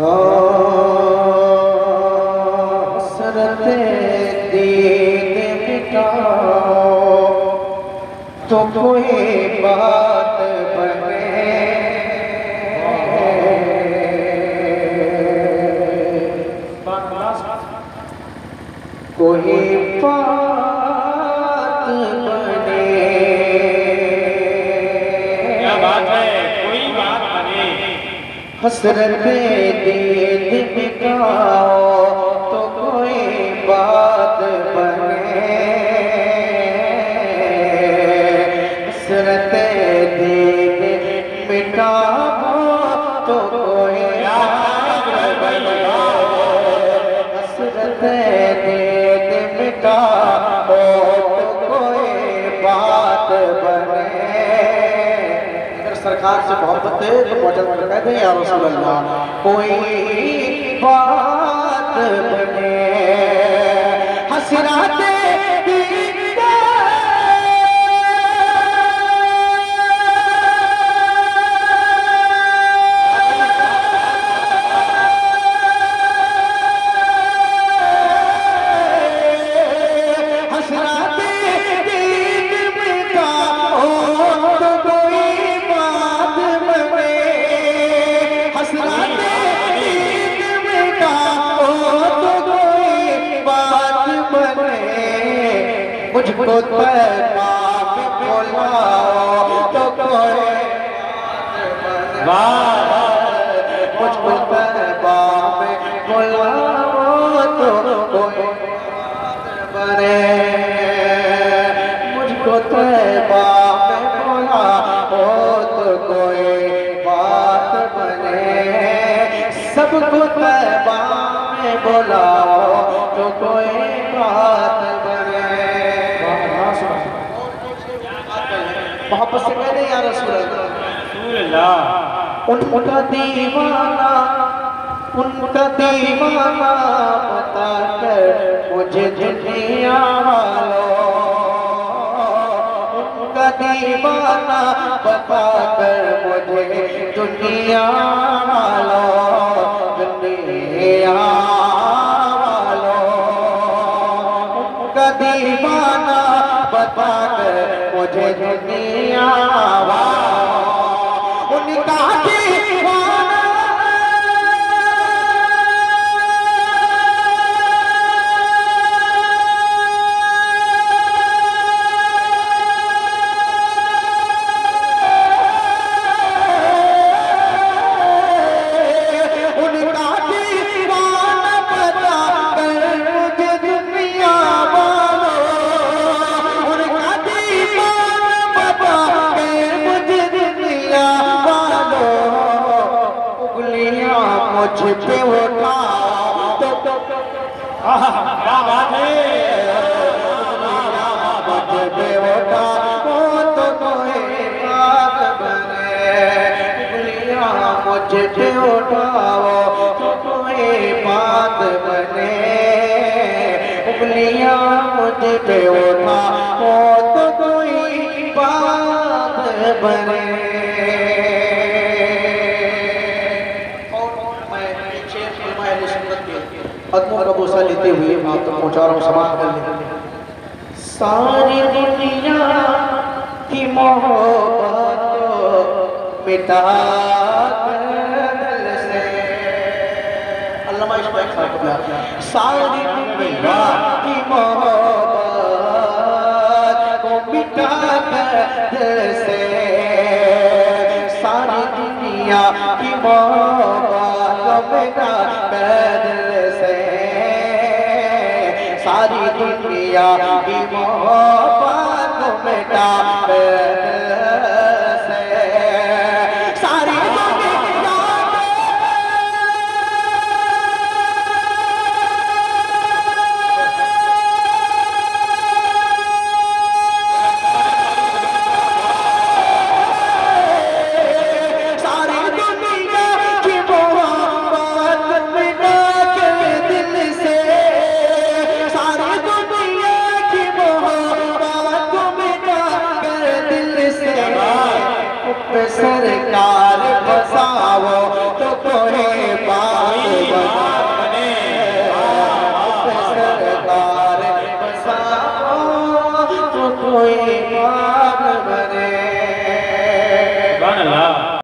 حسرت دید مٹاؤ تو کوئی بات بنے کوئی بات بنے. کیا بات ہے؟ کوئی بات بنے. حسرت دید مٹاؤ تو کوئی بات بنے. حسرت دید مٹاؤ تو کوئی بات بنے. حسرت دید مٹاؤ تو کوئی بات بنے. اگر سرکار سے محبت ہے تو موجود میں کہتے ہیں یا رسول اللہ کوئی بات بنے. حسرت مجھ کو پیغام بلاؤ تو کوئی بات بنے. مجھ کو پیغام بلاؤ تو کوئی بات بنے. مجھ کو پیغام بلاؤ تو کوئی بات بنے. سب کو پیغام بلاؤ تو کوئی بات بنے. محبت سے کہہ دیں یا رسول اللہ. ان کا دیوانہ بتا کر مجھے دنیا والوں. ان کا دیوانہ بتا کر مجھے دنیا والوں. دنیا والوں ان کا دیوانہ بتا کر مجھے دنیا والوں. ان کا دیوانہ مجھے اٹھاؤ تو کوئی بات بنے. انگلیاں مجھے اٹھاؤ تو کوئی بات بنے. قدموں کا بوسہ لیتے ہوئے آپ تک پہنچا رہا ہوں. سماعت کر لیں. ساری دنیا کی محبت مٹا کر دل سے. علامہ اشفاق صاحب ساری دنیا کی محبت کو مٹا کر دل سے. ساری دنیا کی محبت کو مٹا کر دل سے. ساری دنیا کی محبت کو مٹا کر الله.